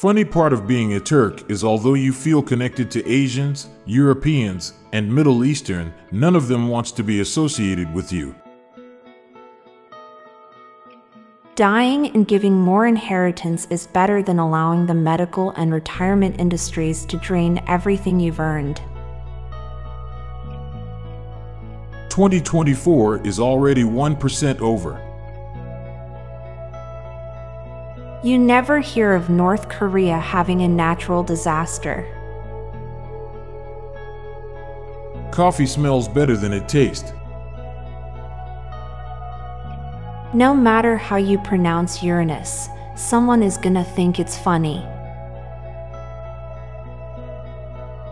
Funny part of being a Turk is although you feel connected to Asians, Europeans, and Middle Eastern, none of them wants to be associated with you. Dying and giving more inheritance is better than allowing the medical and retirement industries to drain everything you've earned. 2024 is already 1% over. You never hear of North Korea having a natural disaster. Coffee smells better than it tastes. No matter how you pronounce Uranus, someone is gonna think it's funny.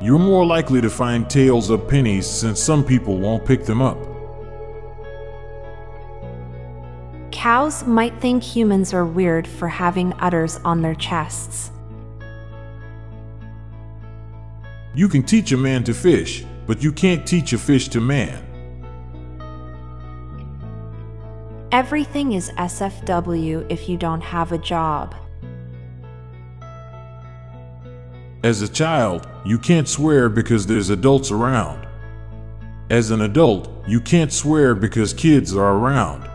You're more likely to find tails of pennies since some people won't pick them up. Cows might think humans are weird for having udders on their chests. You can teach a man to fish, but you can't teach a fish to man. Everything is SFW if you don't have a job. As a child, you can't swear because there's adults around. As an adult, you can't swear because kids are around.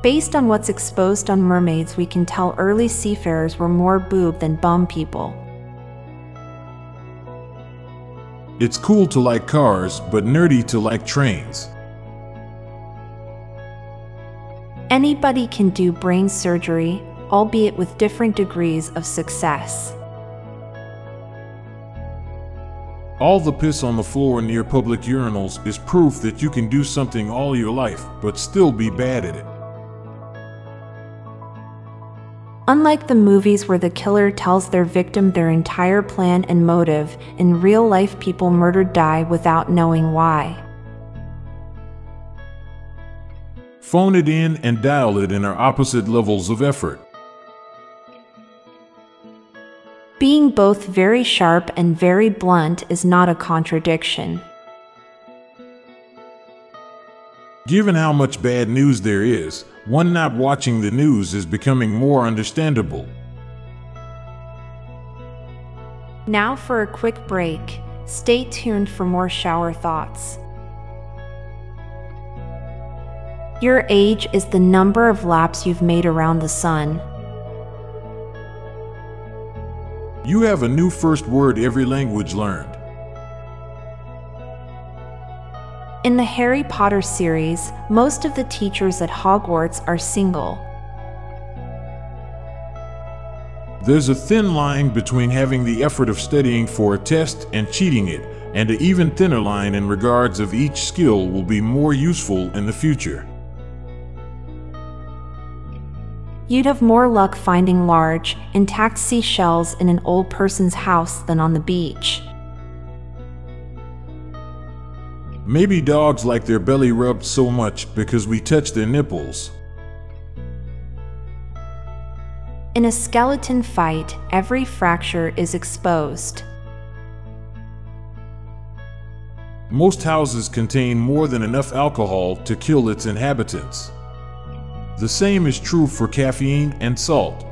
Based on what's exposed on mermaids, we can tell early seafarers were more boob than bum people. It's cool to like cars, but nerdy to like trains. Anybody can do brain surgery, albeit with different degrees of success. All the piss on the floor near public urinals is proof that you can do something all your life, but still be bad at it. Unlike the movies where the killer tells their victim their entire plan and motive, in real life people murdered die without knowing why. Phone it in and dial it in are opposite levels of effort. Being both very sharp and very blunt is not a contradiction. Given how much bad news there is, one not watching the news is becoming more understandable. Now for a quick break. Stay tuned for more shower thoughts. Your age is the number of laps you've made around the sun. You have a new first word every language learned. In the Harry Potter series, most of the teachers at Hogwarts are single. There's a thin line between having the effort of studying for a test and cheating it, and an even thinner line in regards of each skill will be more useful in the future. You'd have more luck finding large, intact seashells in an old person's house than on the beach. Maybe dogs like their belly rubbed so much because we touch their nipples. In a skeleton fight, every fracture is exposed. Most houses contain more than enough alcohol to kill its inhabitants. The same is true for caffeine and salt.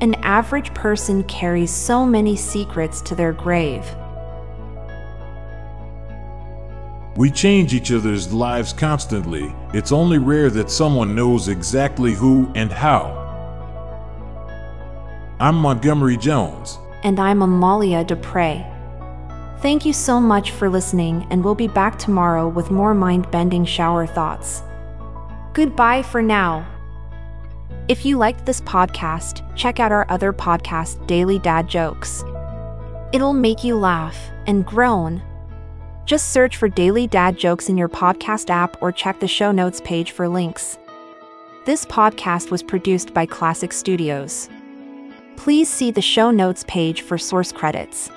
An average person carries so many secrets to their grave. We change each other's lives constantly. It's only rare that someone knows exactly who and how. I'm Montgomery Jones. And I'm Amalia Dupre. Thank you so much for listening, and we'll be back tomorrow with more mind-bending shower thoughts. Goodbye for now. If you liked this podcast, check out our other podcast, Daily Dad Jokes. It'll make you laugh and groan. Just search for Daily Dad Jokes in your podcast app or check the show notes page for links. This podcast was produced by Klassic Studios. Please see the show notes page for source credits.